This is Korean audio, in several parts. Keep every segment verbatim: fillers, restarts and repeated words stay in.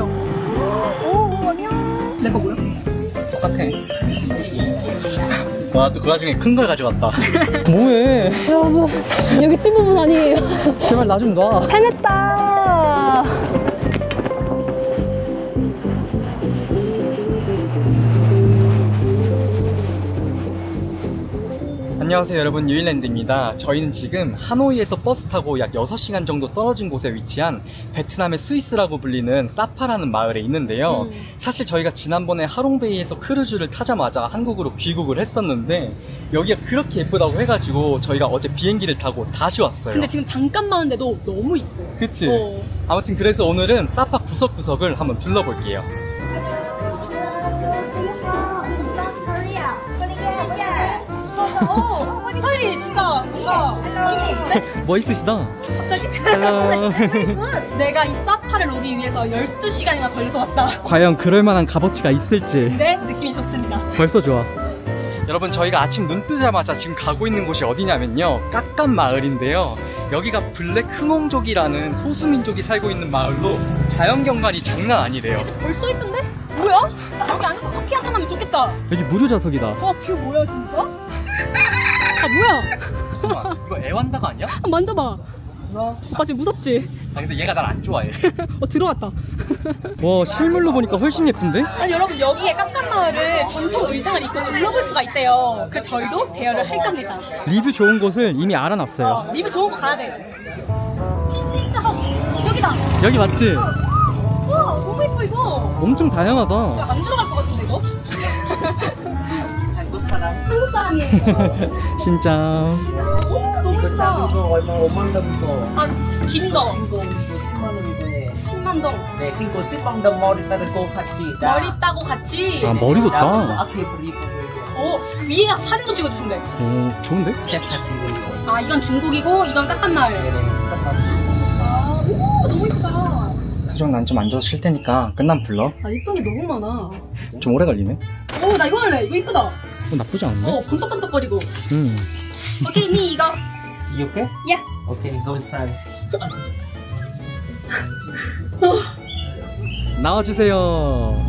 보세요. 오, 안녕. 내 거 뭐야? 똑같아. 와, 또 그 와중에 큰 걸 가져왔다. 뭐해? 여러분, 여기 스무 분 아니에요. 제발 나 좀 놔. 해냈다. 안녕하세요 여러분, 유일랜드입니다. 저희는 지금 하노이에서 버스 타고 약 여섯 시간 정도 떨어진 곳에 위치한 베트남의 스위스라고 불리는 사파라는 마을에 있는데요. 음. 사실 저희가 지난번에 하롱베이에서 크루즈를 타자마자 한국으로 귀국을 했었는데 여기가 그렇게 예쁘다고 해가지고 저희가 어제 비행기를 타고 다시 왔어요. 근데 지금 잠깐만 왔는데도 너무 이뻐. 그치? 어. 아무튼 그래서 오늘은 사파 구석구석을 한번 둘러볼게요. 어, 서희 진짜 뭔가 멋있으시다. 갑자기? 내가 이 사파를 오기 위해서 열두 시간이나 걸려서 왔다. 과연 그럴만한 값어치가 있을지. 네, 느낌이 좋습니다. 벌써 좋아. 여러분, 저희가 아침 눈 뜨자마자 지금 가고 있는 곳이 어디냐면요, 깍깐 마을인데요. 여기가 블랙흥옹족이라는 소수민족이 살고 있는 마을로 자연경관이 장난 아니래요. 벌써 예쁜데? 뭐야? 여기 앉아서 커피 한잔 하면 좋겠다. 여기 무료 좌석이다. 와, 뷰 뭐야 진짜? 아 뭐야? 이거 애완다가 아니야? 아, 만져봐. 뭐야? 오빠 지금 무섭지? 아 근데 얘가 날 안 좋아해. 어 들어갔다. 와, 실물로 보니까 훨씬 예쁜데? 아니 여러분, 여기에 깜깜 마을을 전통 의상을 입고 둘러볼 수가 있대요. 그 저희도 대여를 할 겁니다. 리뷰 좋은 곳을 이미 알아놨어요. 어, 리뷰 좋은 곳 가야 돼. 여기다. 여기 맞지? 어. 와, 너무 예뻐 이거. 엄청 다양하다. 야, 안 들어갈 것 같은데 이거? 사람. 한국 사람이에요. 진짜. 오, 너무 좋다. 얼마 오만 동. 아, 긴 거. 십만 원이네. 십만 동. 네, 그리고 십만 동 머리 따고 같이. 머리 따고 같이. 아, 머리도 따. 오, 위에다 사진 좀 찍어주신대. 오, 좋은데? 아, 이건 중국이고 이건 깍깐 마을. 아, 오, 너무 예쁘다. 수정, 난 좀 앉아서 쉴 테니까 끝나면 불러. 아, 예쁜 게 너무 많아. 좀 오래 걸리네. 오, 나 이거 할래. 이거 예쁘다. 나쁘지 않은데? 어, 번떡번떡거리고. 음. 오케이, 미 이거. You okay? Yeah. Okay, go inside. 나와주세요. 오,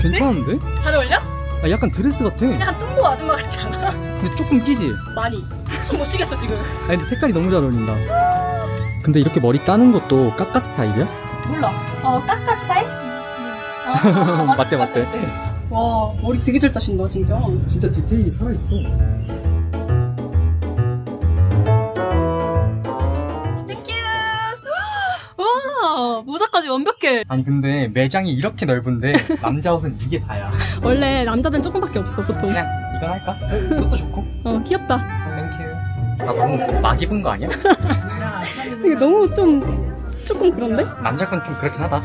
괜찮은데? 잘 어울려? 아, 약간 드레스 같아. 약간 뚱보 아줌마 같지 않아? 근데 조금 끼지? 많이. 숨 못 쉬겠어 지금. 아 근데 색깔이 너무 잘 어울린다. 근데 이렇게 머리 따는 것도 까까 스타일이야? 몰라. 어, 까까 스타일? 아, 아, 맞대 맞대. 맞대. 와, 머리 되게 잘 따신다 진짜. 진짜 디테일이 살아있어. 땡큐. 와, 모자까지 완벽해. 아니 근데 매장이 이렇게 넓은데 남자 옷은 이게 다야. 원래 남자들은 조금밖에 없어 보통. 그냥 이건 할까? 이것도 좋고. 어, 귀엽다. 땡큐. 나 너무 막 입은 거 아니야? 이게 너무 좀 조금 그런데? 남자 건 좀 그렇긴 하다.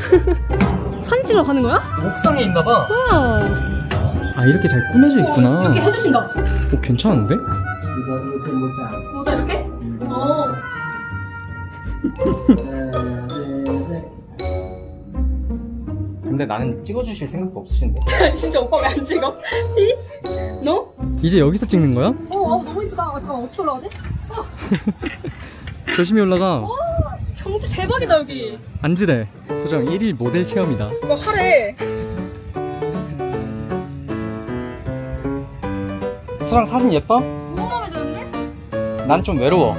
사진 찍으러 가는 거야? 옥상에 있나 봐. 와. 아, 이렇게 잘 꾸며져 있구나. 어, 이렇게 해주신다. 어, 괜찮은데? 이거 이렇게 모자. 모자 이렇게? 어. 근데 나는 찍어주실 생각도 없으신데. 진짜 오빠 왜 안 찍어? 이? 너? 이제 여기서 찍는 거야? 어, 어 너무 예쁘다. 아, 잠깐만, 어떻게 올라가지? 어. 조심히 올라가. 어. 경치 대박이다 여기. 앉으래. 수정 일 일 모델 체험이다. 이거 하래. 수정 사진 예뻐? 너무 마음에 드는데? 난 좀 외로워.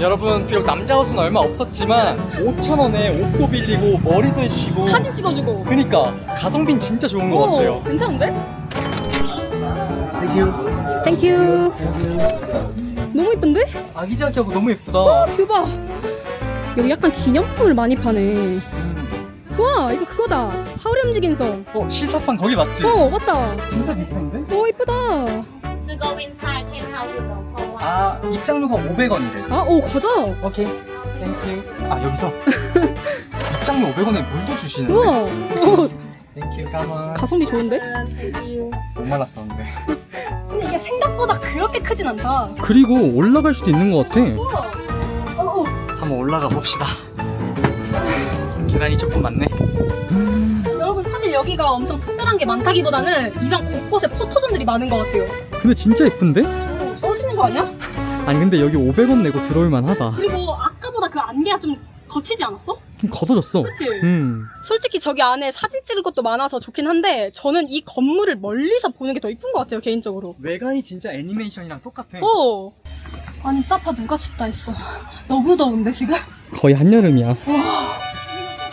여러분, 비록 남자 옷은 얼마 없었지만 오천 원에 옷도 빌리고 머리도 해주시고 사진 찍어주고. 그니까 가성비는 진짜 좋은 것 같아요. 괜찮은데? 땡큐. 땡큐. 너무 예쁜데? 아기자기하고 너무 예쁘다. 와, 뷰 봐. 여기 약간 기념품을 많이 파네. 와, 이거 그거다. 하울의 움직이는 성. 어, 시사판 거기 맞지? 어, 맞다. 진짜 비싼데? 오, 예쁘다. 아, 입장료가 오백 원이래. 아, 오, 가자. 오케이. 땡큐. 아, 여기서 입장료 오백 원에 물도 주시는데. 우와. 땡큐, 까만. 가성비 좋은데? 못 말랐었는데. 근데 이게 생각보다 그렇게 크진 않다. 그리고 올라갈 수도 있는 것 같아. 어, 어. 한번 올라가 봅시다. 계단이 조금 많네. 여러분, 사실 여기가 엄청 특별한 게 많다기보다는 이런 곳곳에 포토존들이 많은 것 같아요. 근데 진짜 예쁜데? 어, 떨어지는 거 아니야? 아니 근데 여기 오백 원 내고 들어올 만하다. 그리고 아까보다 그 그 안개가 좀 거치지 않았어? 좀 걷어졌어. 그치? 음. 솔직히 저기 안에 사진 찍을 것도 많아서 좋긴 한데 저는 이 건물을 멀리서 보는 게 더 이쁜 것 같아요, 개인적으로. 외관이 진짜 애니메이션이랑 똑같아. 어. 아니, 사파 누가 춥다 했어. 너무 더운데, 지금? 거의 한여름이야.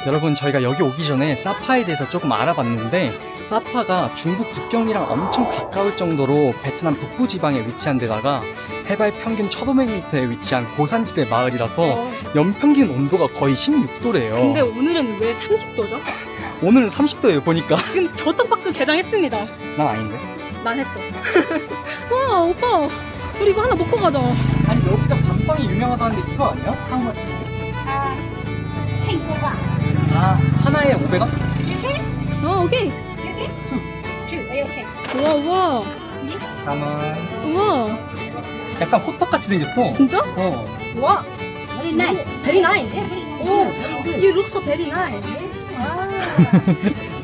여러분, 저희가 여기 오기 전에 사파에 대해서 조금 알아봤는데 사파가 중국 국경이랑 엄청 가까울 정도로 베트남 북부 지방에 위치한 데다가 해발 평균 천오백 미터에 위치한 고산지대 마을이라서 연평균 온도가 거의 십육 도래요. 근데 오늘은 왜 삼십 도죠? 오늘은 삼십 도예요, 보니까. 지금 겨떡박근 개장했습니다. 난 아닌데? 난 했어. 와, 오빠! 우리 이거 하나 먹고 가자. 아니, 여기가 단빵이 유명하다는데 이거 아니야? 한우 맛집. 아, 이거가. 아, 하나에 오백 원? 이렇게? 어, 오케이. 이렇게? 투. 투, 이렇게. 우와, 우와. 다만. 우와. 약간 호떡같이 생겼어. 진짜? 어. 우와. Very nice. Very nice. 오, you look so very nice. 와.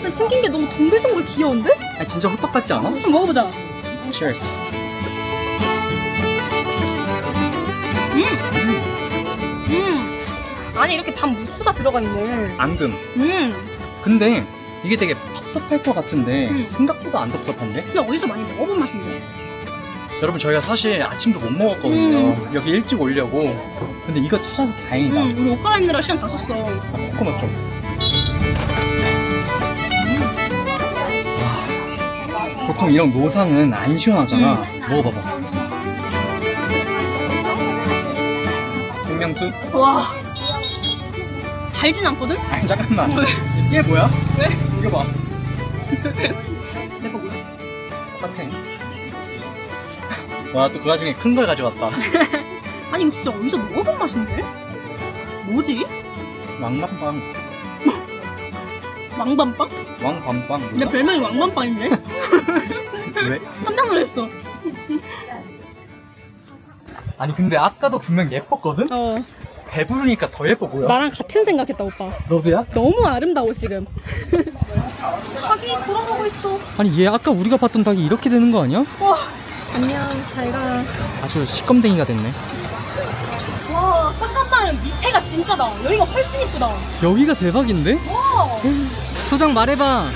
생긴 게 너무 동글동글 귀여운데? 아, 진짜 호떡 같지 않아? 한번 먹어보자. Cheers. 음. 음. 음. 아니, 이렇게 밥 무스가 들어가 있네. 앙금. 음. 근데 이게 되게 텁텁할 것 같은데 음. 생각보다 안 텁텁한데? 근데 어디서 많이 먹어본 맛인데. 여러분, 저희가 사실 아침도 못 먹었거든요. 음. 여기 일찍 오려고. 근데 이거 찾아서 다행이다. 음, 우리 옷 갈아입느라 시간 다 썼어. 아, 코코넛 좀. 음. 보통 이런 노상은 안 시원하잖아. 음. 먹어봐봐. 생명수. 와. 달진 않거든? 아니, 잠깐만. 이게 뭐야? 왜? 이거 봐. 내 거 뭐야? 똑같아. 와, 또 그 와중에 큰 걸 가져왔다. 아니, 이거 진짜 어디서 먹어본 맛인데? 뭐지? 왕밤빵. 왕밤빵? 왕밤빵. 근데 별명이 왕밤빵인데? 왜? 깜짝 놀랐어. 아니, 근데 아까도 분명 예뻤거든? 어. 배부르니까 더 예뻐 보여. 나랑 같은 생각했다, 오빠. 너도야? 너무 아름다워 지금. 닭이 돌아가고 있어. 아니, 얘 아까 우리가 봤던 닭이 이렇게 되는 거 아니야? 와, 안녕, 잘 가. 아주 시껌댕이가 됐네. 와, 잠깐만, 밑에가 진짜다. 여기가 훨씬 이쁘다. 여기가 대박인데? 와. 소장 말해봐. 아니야.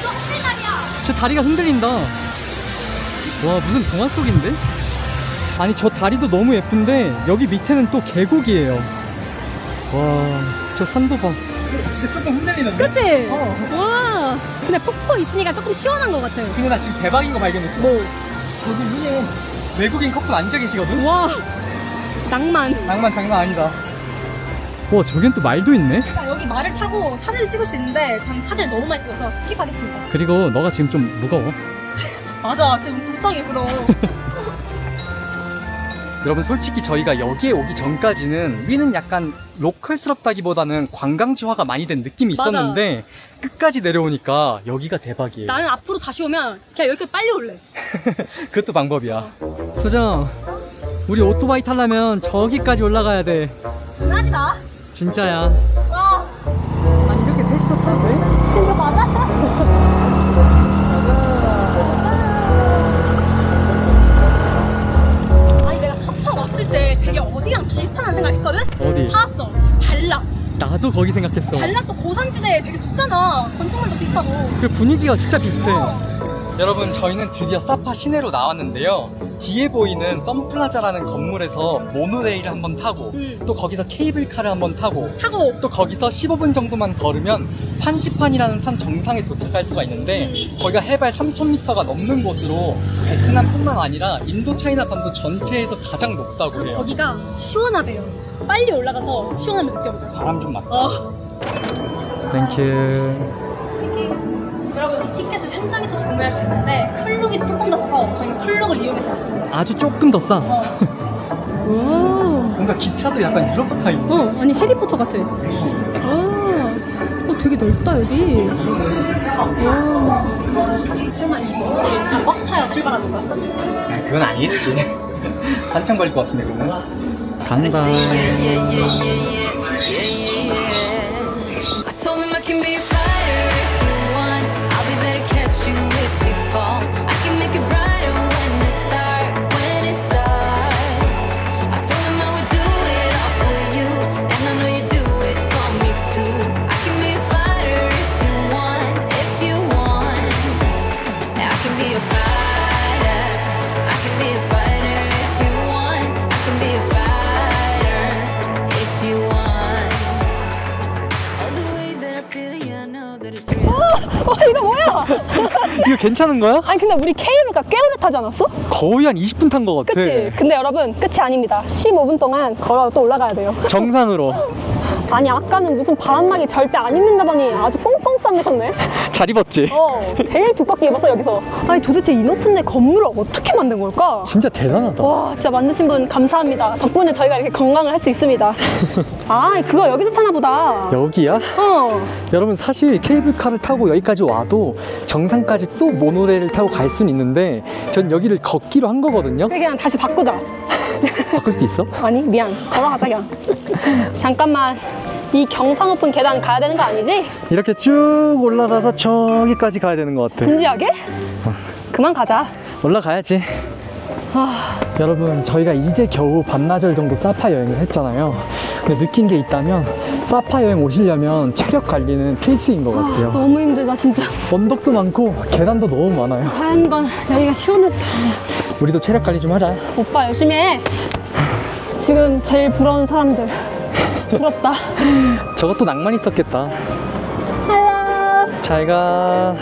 이거 무슨 날이야? 제 다리가 흔들린다. 와, 무슨 동화 속인데? 아니, 저 다리도 너무 예쁜데 여기 밑에는 또 계곡이에요. 와, 저 산도 봐. 진짜 조금 흔들리는데? 그치? 어. 와, 근데 폭포 있으니까 조금 시원한 것 같아요. 근데 나 지금 대박인 거 발견했어. 뭐? 저기 위에 외국인 커플 앉아 계시거든? 와, 낭만. 낭만 장난 아니다. 와, 저긴 또 말도 있네? 여기 말을 타고 사진을 찍을 수 있는데 전 사진을 너무 많이 찍어서 스킵하겠습니다. 그리고 너가 지금 좀 무거워. 맞아, 지금 불쌍해, 그럼. 여러분, 솔직히 저희가 여기에 오기 전까지는 위는 약간 로컬스럽다기보다는 관광지화가 많이 된 느낌이 있었는데 맞아. 끝까지 내려오니까 여기가 대박이에요. 나는 앞으로 다시 오면 그냥 여기까지 빨리 올래. 그것도 방법이야. 어. 소정, 우리 오토바이 타려면 저기까지 올라가야 돼. 하지 마. 진짜야. 와. 아니, 이렇게 셋이서 타도 돼? 이거 맞아? 되게 어디랑 비슷한 생각 했거든? 어디? 찾았어. 달라. 나도 거기 생각했어. 달라 또 고산지대에 되게 춥잖아. 건축물도 비슷하고. 그 분위기가 진짜 비슷해. 어. 여러분, 저희는 드디어 사파 시내로 나왔는데요. 뒤에 보이는 선플라자라는 건물에서 모노레일을 한번 타고 음. 또 거기서 케이블카를 한번 타고 타고 또 거기서 십오 분 정도만 걸으면 판시판이라는 산 정상에 도착할 수가 있는데 음. 거기가 해발 삼천 미터가 넘는 곳으로 베트남뿐만 아니라 인도차이나 반도 전체에서 가장 높다고 해요. 거기가 시원하대요. 빨리 올라가서 시원함을 느껴보자. 바람 좀 맞자. 어. 땡큐. 땡큐. 여러분, 이 티켓을 현장에서 구매할 수 있는데 클룩이 조금 더 싸서 저희는 클룩을 이용해서 왔습니다. 아주 조금 더 싸? 어. 뭔가 기차도 약간 유럽 스타일. 어, 아니, 해리포터 같아. 아, 어, 되게 넓다 여기. 와. 설마 이거 다 꽉 차야 출발하는 거야? 그건 아니겠지. 한참 걸릴 것 같은데 그러면? 간다. I can make it brighter when it starts, when it starts. 괜찮은 거야? 아니 근데 우리 케이블카 꽤 오래 타지 않았어? 거의 한 이십 분 탄 거 같아. 그치? 근데 여러분 끝이 아닙니다. 십오 분 동안 걸어 또 올라가야 돼요. 정상으로. 아니 아까는 무슨 바람막이 절대 안 입는다더니 아주 꽁꽁 싸매셨네. 잘 입었지? 어, 제일 두껍게 입었어 여기서. 아니 도대체 이 높은 데 건물을 어떻게 만든 걸까? 진짜 대단하다. 와 진짜 만드신 분 감사합니다. 덕분에 저희가 이렇게 건강을 할 수 있습니다. 아 그거 여기서 타나 보다. 여기야? 어. 여러분 사실 케이블카를 타고 여기까지 와도 정상까지 또 모노레일을 타고 갈 수는 있는데 전 여기를 걷기로 한 거거든요. 그냥 다시 바꾸자. 바꿀 수 있어? 아니 미안. 걸어가자 그냥. 잠깐만. 이 경사 높은 계단 가야 되는 거 아니지? 이렇게 쭉 올라가서 저기까지 가야 되는 것 같아. 진지하게? 어. 그만 가자. 올라가야지. 아... 여러분 저희가 이제 겨우 반나절 정도 사파 여행을 했잖아요. 근데 느낀 게 있다면 사파 여행 오시려면 체력 관리는 필수인 것 같아요. 아, 너무 힘들다 진짜. 언덕도 많고 계단도 너무 많아요. 하얀 건 여기가 시원해서 다행이야. 우리도 체력 관리 좀 하자. 오빠 열심히 해. 지금 제일 부러운 사람들. 부럽다. 저것도 낭만 있었겠다. 헬로. 잘 가.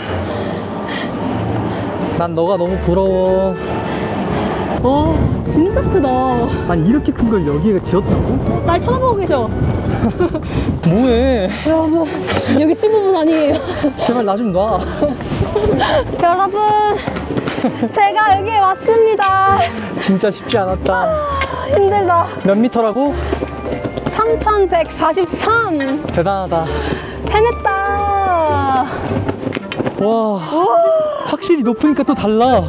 난 너가 너무 부러워. 와 진짜 크다. 아니 이렇게 큰 걸 여기에 지었다고? 날 쳐다보고 계셔. 뭐해? 여러분 여기 십오 분 아니에요. 제발 나 좀 놔. 여러분 제가 여기에 왔습니다. 진짜 쉽지 않았다. 아, 힘들다. 몇 미터라고? 삼천백사십삼. 대단하다. 해냈다. 와, 와 확실히 높으니까 또 달라.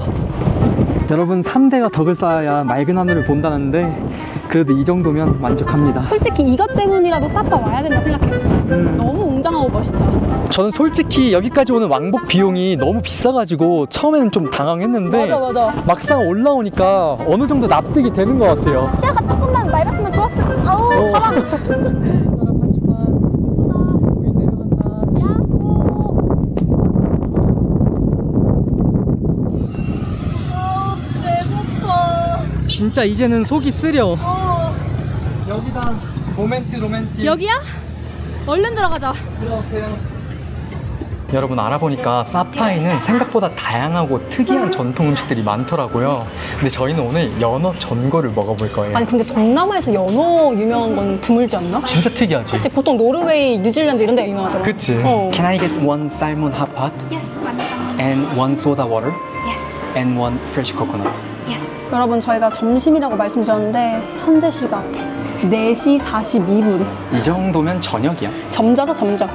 여러분 삼 대가 덕을 쌓아야 맑은 하늘을 본다는데 그래도 이 정도면 만족합니다. 솔직히 이것 때문이라도 사파 와야 된다 생각해요. 음. 너무 웅장하고 멋있다. 저는 솔직히 여기까지 오는 왕복 비용이 너무 비싸가지고 처음에는 좀 당황했는데 맞아, 맞아. 막상 올라오니까 어느 정도 납득이 되는 것 같아요. 시야가 조금만 맑았으면 좋았을. 아우 바람. 나랑 판시판 우리 내려간다. 야호. 아 배고파. 진짜 이제는 속이 쓰려. 어. 여기다 모멘트 로맨틱. 여기야? 얼른 들어가자. 들어오세요. 여러분 알아보니까 사파에는 생각보다 다양하고 특이한 전통 음식들이 많더라고요. 근데 저희는 오늘 연어 전골을 먹어볼 거예요. 아니 근데 동남아에서 연어 유명한 건 드물지 않나? 진짜 특이하지. 그치 보통 노르웨이, 뉴질랜드 이런 데가 유명하잖아. 그치. 어. Can I get one salmon hot pot? Yes, one salmon. And one soda water? Yes. And one fresh coconut? Yes. 여러분 저희가 점심이라고 말씀드렸는데 현재 시각 네 시 사십이 분. 이 정도면 저녁이야. 점자다 점자.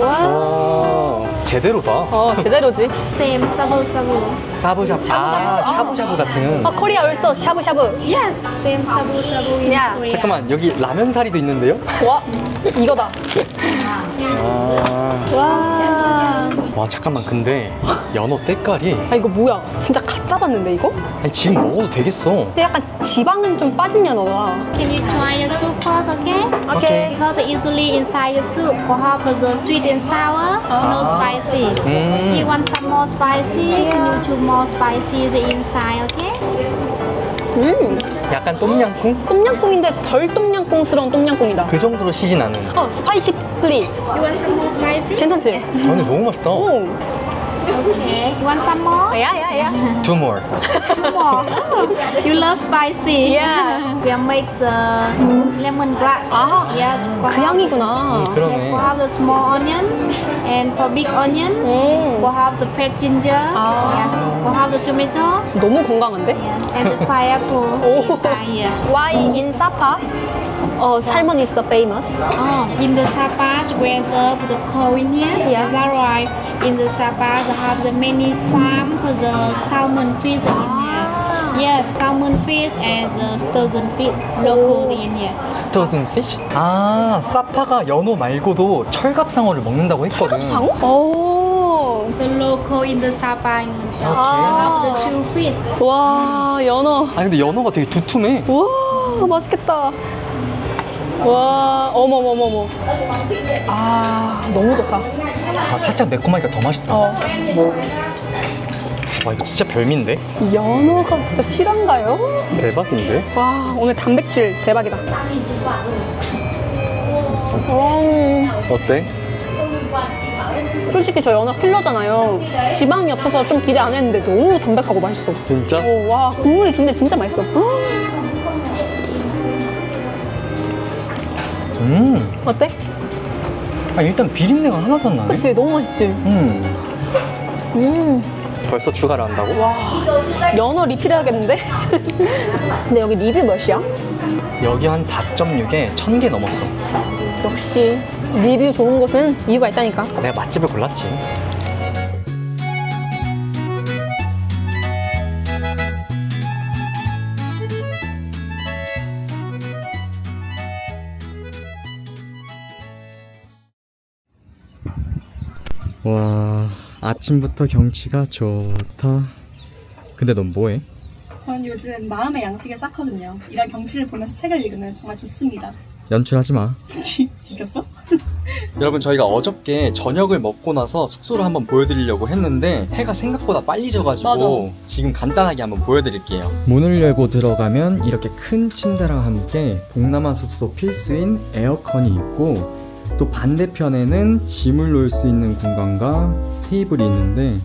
와 제대로다. 어 제대로지. Same 사부사부. 사부샤브. 아 샤브샤브 같은. 아 코리아 also 샤브샤브. Yes. Same 사부사부. 야. 잠깐만 여기 라면 사리도 있는데요? 와 이거다. 와. 와 잠깐만 근데 연어 때깔이. 아 이거 뭐야? 진짜 갓 잡았는데 이거? 아니 지금 먹어도 되겠어. 근데 약간 지방은 좀 빠진 연어다. Can you try your soup first, okay? Okay. Because usually inside your soup we have the sweet and sour, no spicy. If you want some more spicy, can you choose more spicy the inside, okay? 음. 약간 똠양꿍? 똠양꿍인데 덜 똠양꿍스러운 똠양꿍이다. 그 정도로 시진 않은. 어, 스파이시 플리즈. You want some more spicy? 괜찮지? 아니 너무 맛있다. 오. Okay. You want some more? Yeah, yeah, yeah. Two more. Two more. You love spicy. Yeah. We make the lemongrass. 아, yes. 그 향이구나. 음, 그러네. Yes, we have the small onion and for big onion, 음. we have the fat ginger. 아. Yes. We have the tomato. 너무 건강한데? Yes. And the pineapple. 오. Here. Why in Sapa? Oh, salmon is the famous. Oh. In the Sapa, we serve the Korean. Yeah. That's right. In the Sapa, they have the many farm for the salmon fish in India. Yes, salmon fish and the sturgeon fish local in India. Sturgeon fish? 아, 사파가 연어 말고도 철갑상어를 먹는다고 했거든. 철갑상어? 오. The local in the Sapa is the two fish. 와, 연어. 아니 근데 연어가 되게 두툼해. 와, 맛있겠다. 와, 어머머머머. 아, 너무 좋다. 아, 살짝 매콤하니까 더 맛있다. 어. 뭐. 와, 이거 진짜 별미인데? 연어가 진짜 실한가요? 대박인데? 와, 오늘 단백질 대박이다. 음. 어때? 솔직히 저희 연어 필러잖아요. 지방이 없어서 좀 기대 안 했는데 너무 담백하고 맛있어. 진짜? 오, 와, 국물이 근데 진짜 맛있어. 음. 어때? 아, 일단 비린내가 하나도 안 나네. 그치, 너무 맛있지? 음. 음. 벌써 추가를 한다고? 와, 연어 리필해야겠는데? 근데 여기 리뷰 몇이야? 여기 한 사 점 육에 천 개 넘었어. 역시 리뷰 좋은 곳은 이유가 있다니까. 내가 맛집을 골랐지. 와, 아침부터 경치가 좋다. 근데 넌 뭐해? 전 요즘 마음의 양식에 쌓거든요. 이런 경치를 보면서 책을 읽으면 정말 좋습니다. 연출하지 마. 들켰어? 여러분, 저희가 어저께 저녁을 먹고 나서 숙소를 한번 보여드리려고 했는데 해가 생각보다 빨리 져가지고 맞아. 지금 간단하게 한번 보여드릴게요. 문을 열고 들어가면 이렇게 큰 침대랑 함께 동남아 숙소 필수인 에어컨이 있고, 또 반대편에는 짐을 놓을 수 있는 공간과 테이블이 있는데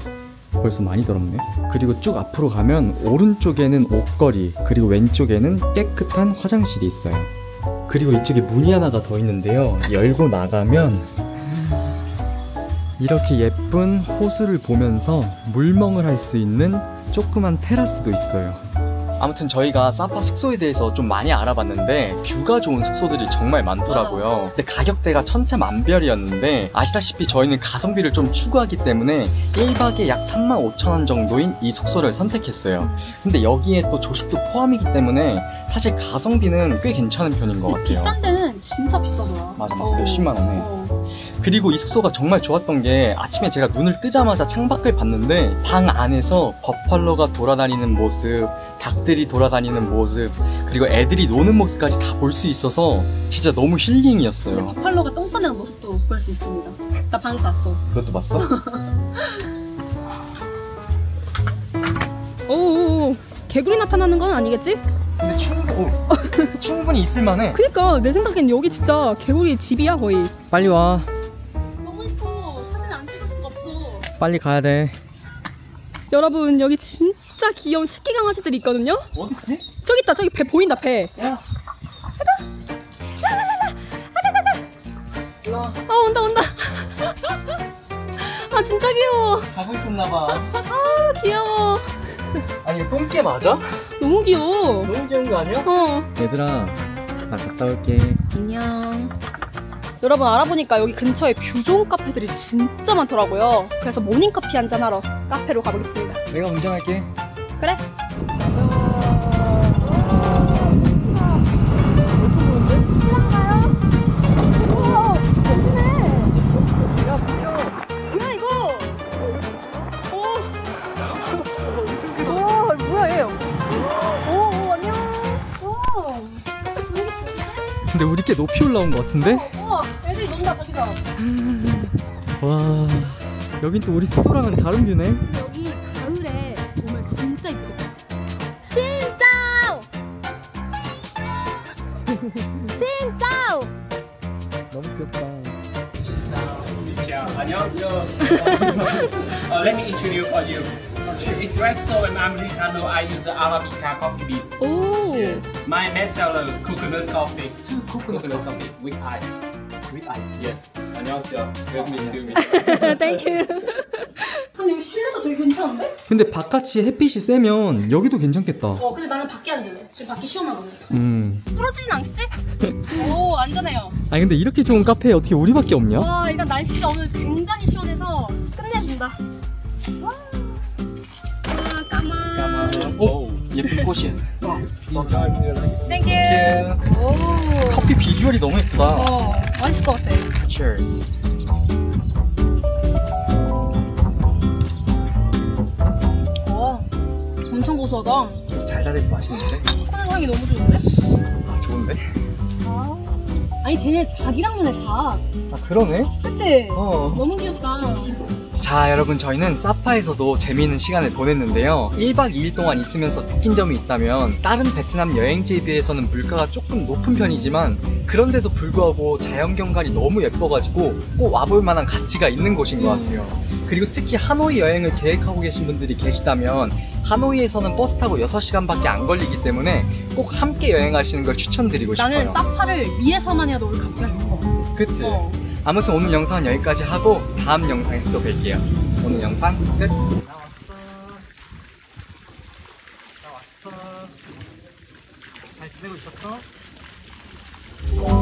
벌써 많이 더럽네. 그리고 쭉 앞으로 가면 오른쪽에는 옷걸이, 그리고 왼쪽에는 깨끗한 화장실이 있어요. 그리고 이쪽에 문이 하나가 더 있는데요, 열고 나가면 이렇게 예쁜 호수를 보면서 물멍을 할 수 있는 조그만 테라스도 있어요. 아무튼 저희가 사파 숙소에 대해서 좀 많이 알아봤는데 뷰가 좋은 숙소들이 정말 많더라고요. 근데 가격대가 천차만별이었는데 아시다시피 저희는 가성비를 좀 추구하기 때문에 일 박에 약 삼만 오천 원 정도인 이 숙소를 선택했어요. 근데 여기에 또 조식도 포함이기 때문에 사실 가성비는 꽤 괜찮은 편인 것 같아요. 비싼 데는 진짜 비싸더라. 맞아, 막 몇십만 원에. 어. 그리고 이 숙소가 정말 좋았던 게 아침에 제가 눈을 뜨자마자 창밖을 봤는데 방 안에서 버팔로가 돌아다니는 모습, 닭들이 돌아다니는 모습, 그리고 애들이 노는 모습까지 다 볼 수 있어서 진짜 너무 힐링이었어요. 버팔로가 똥 싸는 모습도 볼 수 있습니다. 나 방금 봤어. 그것도 봤어? 오오오, 개구리 나타나는 건 아니겠지? 근데 충분히, 충분히 있을만해. 그니까 내 생각엔 여기 진짜 개구리 집이야 거의. 빨리 와. 너무 예뻐. 사진 안 찍을 수가 없어. 빨리 가야 돼. 여러분, 여기 진 진짜 귀여운 새끼 강아지들이 있거든요? 어디지? 저기 있다, 저기 배 보인다, 배. 야. 아이고. 라라라라. 아가가가. 아, 온다, 온다. 아, 진짜 귀여워. 자고 있었나봐. 아, 귀여워. 아니, 이거 똥개 맞아? 너무 귀여워. 너무 귀여운 거 아니야? 어. 얘들아, 나 갔다 올게. 안녕. 여러분, 알아보니까 여기 근처에 뷰 좋은 카페들이 진짜 많더라고요. 그래서 모닝커피 한잔하러 카페로 가보겠습니다. 내가 운전할게. 그래. 신랑가요? 우와, 멋지네. 야, 귀여워. 뭐야 이거? 오. 와, 뭐야 얘? 오, 안녕. 와. 근데 우리 꽤 높이 올라온 것 같은데? 우와, 애들이 논다 저기다. 와, 여긴 또 우리 숙소랑은 다른 뷰네. 여기 가을에 오늘 진짜 예뻐. 신짜오! 신짜오! 너무 귀엽다. 신짜오. 안녕하세요. Let me introduce for you. It's Rezo and I'm Ricardo. I use the Arabica coffee bean. Oh. My best seller coconut coffee. Two coconut coffee with ice. With ice. Yes. 안녕하세요. Thank you. 근데 여기 실내가 되게 괜찮은데? 근데 바깥이 햇빛이 세면 여기도 괜찮겠다. 어, 근데 나는 밖에 앉을래. 지금 밖이 시원하거든. 음. 부러지진 않겠지? 오, 안전해요. 아니, 근데 이렇게 좋은 카페에 어떻게 우리밖에 없냐? 와, 일단 날씨가 오늘 굉장히 시원해서 끝내준다. 와, 까마. 까마. 오, 예쁜 꽃이야. Thank you. 오. 커피 비주얼이 너무 예쁘다. 어, 맛있을 것 같아. Cheers. 엄청 고소하다. 달달해서 맛있는데? 코코넛 향이 너무 좋은데? 아, 좋은데? 아, 아니 쟤네 닭이랑 눈에 닭. 아, 그러네? 그치? 어. 너무 귀엽다. 자 여러분, 저희는 사파에서도 재미있는 시간을 보냈는데요. 일 박 이 일 동안 있으면서 느낀 점이 있다면 다른 베트남 여행지에 비해서는 물가가 조금 높은 편이지만 그런데도 불구하고 자연경관이 너무 예뻐가지고 꼭 와볼 만한 가치가 있는 곳인 것 같아요. 그리고 특히 하노이 여행을 계획하고 계신 분들이 계시다면 하노이에서는 버스 타고 여섯 시간밖에 안 걸리기 때문에 꼭 함께 여행하시는 걸 추천드리고 나는 싶어요. 나는 사파를 위해서만 해도 우리 같이 할 거. 그치? 어. 아무튼 오늘 영상은 여기까지 하고 다음 영상에서 또 뵐게요. 오늘 영상 끝! 나 왔어. 나 왔어. 잘 지내고 있었어?